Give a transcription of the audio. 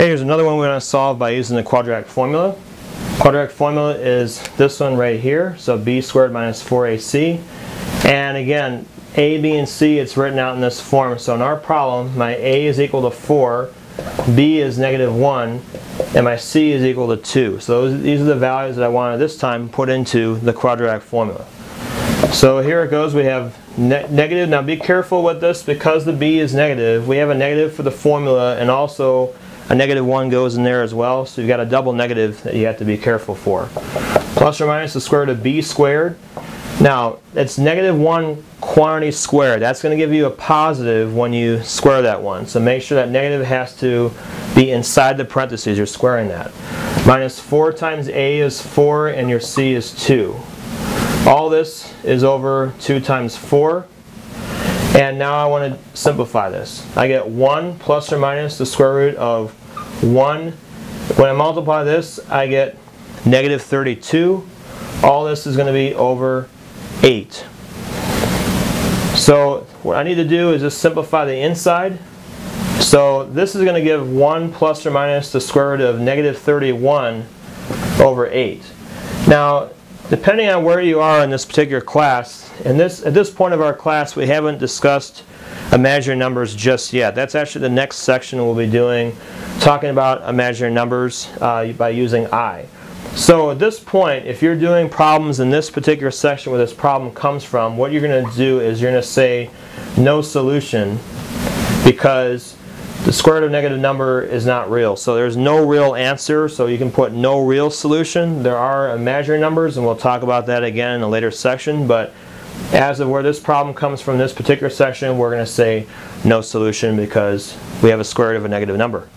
Okay, here's another one we're going to solve by using the quadratic formula. Quadratic formula is this one right here, so b squared minus 4ac. And again, a, b, and c, it's written out in this form. So in our problem, my a is equal to 4, b is negative 1, and my c is equal to 2. So these are the values that I wanted this time put into the quadratic formula. So here it goes, we have negative. Now be careful with this, because the b is negative, we have a negative for the formula, and also a negative 1 goes in there as well, so you've got a double negative that you have to be careful for. Plus or minus the square root of b squared. Now, it's negative 1 quantity squared. That's going to give you a positive when you square that one. So make sure that negative has to be inside the parentheses. You're squaring that. Minus 4 times a is 4 and your c is 2. All this is over 2 times 4. And now I want to simplify this. I get 1 plus or minus the square root of 1. When I multiply this, I get negative 32. All this is going to be over 8. So what I need to do is just simplify the inside. So this is going to give 1 plus or minus the square root of negative 31 over 8. Now, depending on where you are in this particular class, at this point of our class, we haven't discussed imaginary numbers just yet. That's actually the next section we'll be doing, talking about imaginary numbers by using I. So at this point, if you're doing problems in this particular section where this problem comes from, what you're going to do is you're going to say no solution, because the square root of negative number is not real. So there's no real answer, so you can put no real solution. There are imaginary numbers, and we'll talk about that again in a later section, but as of where this problem comes from this particular section, we're going to say no solution because we have a square root of a negative number.